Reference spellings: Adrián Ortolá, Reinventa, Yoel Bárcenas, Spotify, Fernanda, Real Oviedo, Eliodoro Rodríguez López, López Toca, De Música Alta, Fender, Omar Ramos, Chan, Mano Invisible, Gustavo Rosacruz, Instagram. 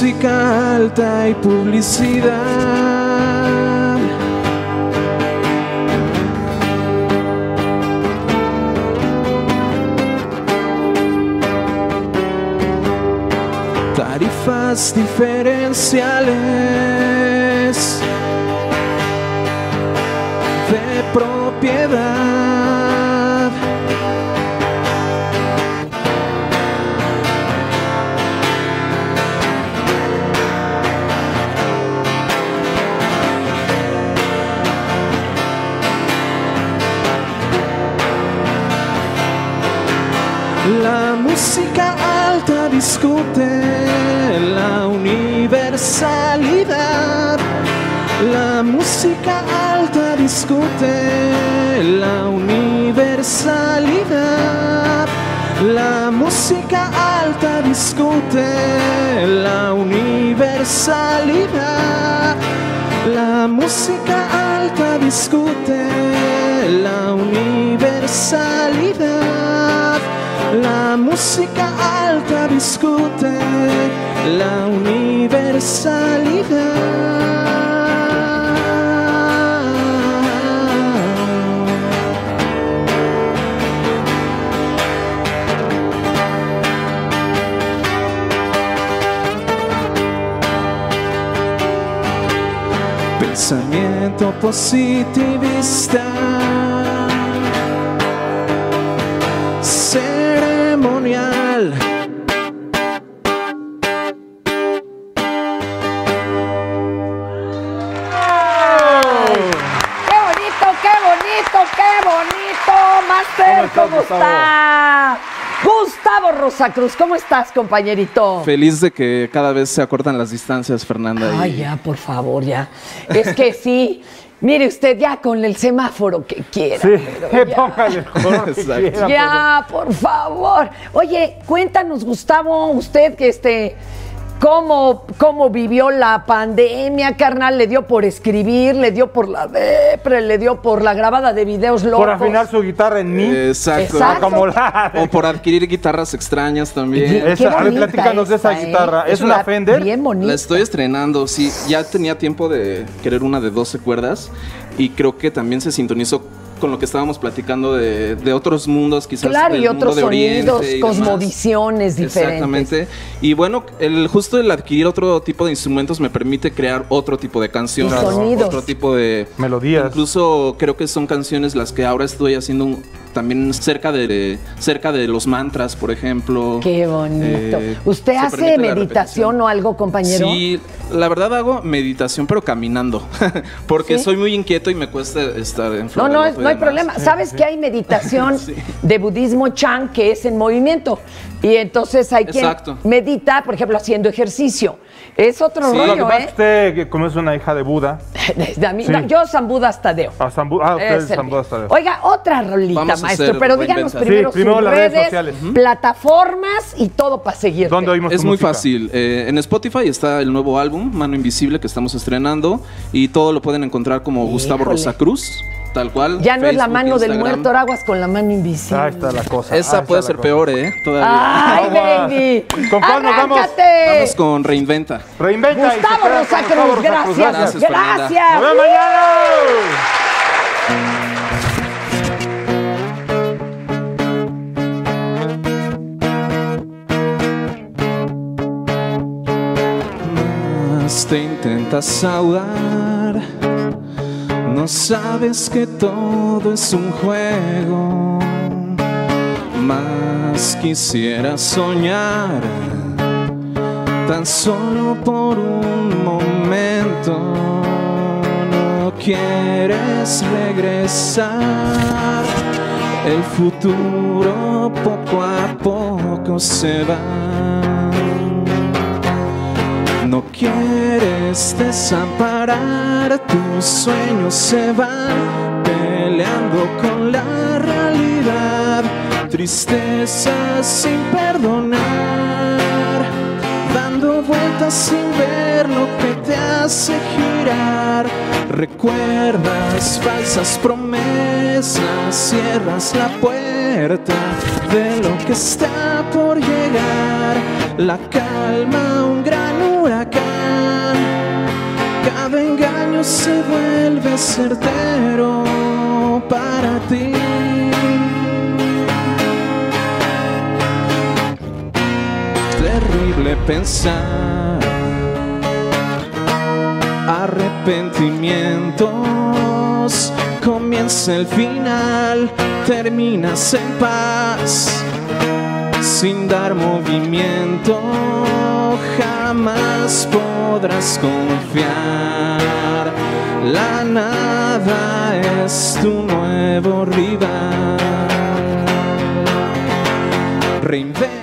música alta y publicidad. Tarifas diferenciales de propiedad. La música alta discute la universalidad. La música alta discute la universalidad. La música alta discute la universalidad. La música alta discute la universalidad. La música alta discute la universalidad. Pensamiento positivista. Ceremonial. ¡Qué bonito, qué bonito, qué bonito! Master, ¿cómo está? Gustavo Rosacruz, ¿cómo estás, compañerito? Feliz de que cada vez se acortan las distancias, Fernanda. Ay, ya, por favor, ya. Es que sí. Mire usted, ya con el semáforo que quiera. Sí, póngale el color que quiera. Ya, pero... por favor. Oye, cuéntanos, Gustavo, usted que ¿cómo vivió la pandemia, carnal? ¿Le dio por escribir? ¿Le dio por la depre? ¿Le dio por la grabada de videos locos? ¿Por afinar su guitarra en mí? Exacto. Exacto. O por adquirir guitarras extrañas también. A ver, platícanos de esa guitarra. ¿Es una Fender? Bien bonita. La estoy estrenando, sí. Ya tenía tiempo de querer una de 12 cuerdas y creo que también se sintonizó con lo que estábamos platicando de otros mundos, quizás. Claro, y otros sonidos, cosmovisiones diferentes. Exactamente. Y bueno, justo el adquirir otro tipo de instrumentos me permite crear otro tipo de canciones, otro tipo de melodías. Incluso creo que son canciones las que ahora estoy haciendo también cerca de los mantras, por ejemplo. Qué bonito. ¿Usted hace meditación o algo, compañero? Sí, la verdad hago meditación, pero caminando, porque soy muy inquieto y me cuesta estar en flor. No hay problema. Sabes que hay meditación de budismo Chan, que es en movimiento, y entonces hay quien medita, por ejemplo, haciendo ejercicio. Es otro rollo, ¿eh? Como es una hija de Buda. Yo, San Buda Tadeo. San Buda Tadeo. Oiga, otra rolita, maestro, pero díganos primero sus redes sociales, plataformas y todo para seguir. Es muy fácil. En Spotify está el nuevo álbum, Mano Invisible, que estamos estrenando, y todo lo pueden encontrar como Gustavo Rosacruz. Tal cual. Ya no Facebook, es la mano Instagram. Del muerto, ahora aguas con la mano invisible. Ahí está la cosa. Esa puede ser peor, ¿eh? Todavía. ¡Ay, baby! ¿Con cuál nos vamos? Vamos con Reinventa. Reinventa. Gustavo Rosacruz, gracias. Gracias. ¡Nos vemos mañana! Más te intentas saudar. No sabes que todo es un juego. Más quisiera soñar, tan solo por un momento. No quieres regresar. El futuro poco a poco se va. No quieres desamparar tu los sueños se van peleando con la realidad. Tristezas sin perdonar, dando vueltas sin ver lo que te hace girar. Recuerdas falsas promesas, cierras la puerta de lo que está por llegar. La calma, un gran huracán. se vuelve certero para ti. Terrible pensar arrepentimientos. Comienza el final, terminas en paz, sin dar movimiento. Jamás podrás confiar. La nada es tu nuevo rival. Reinventa.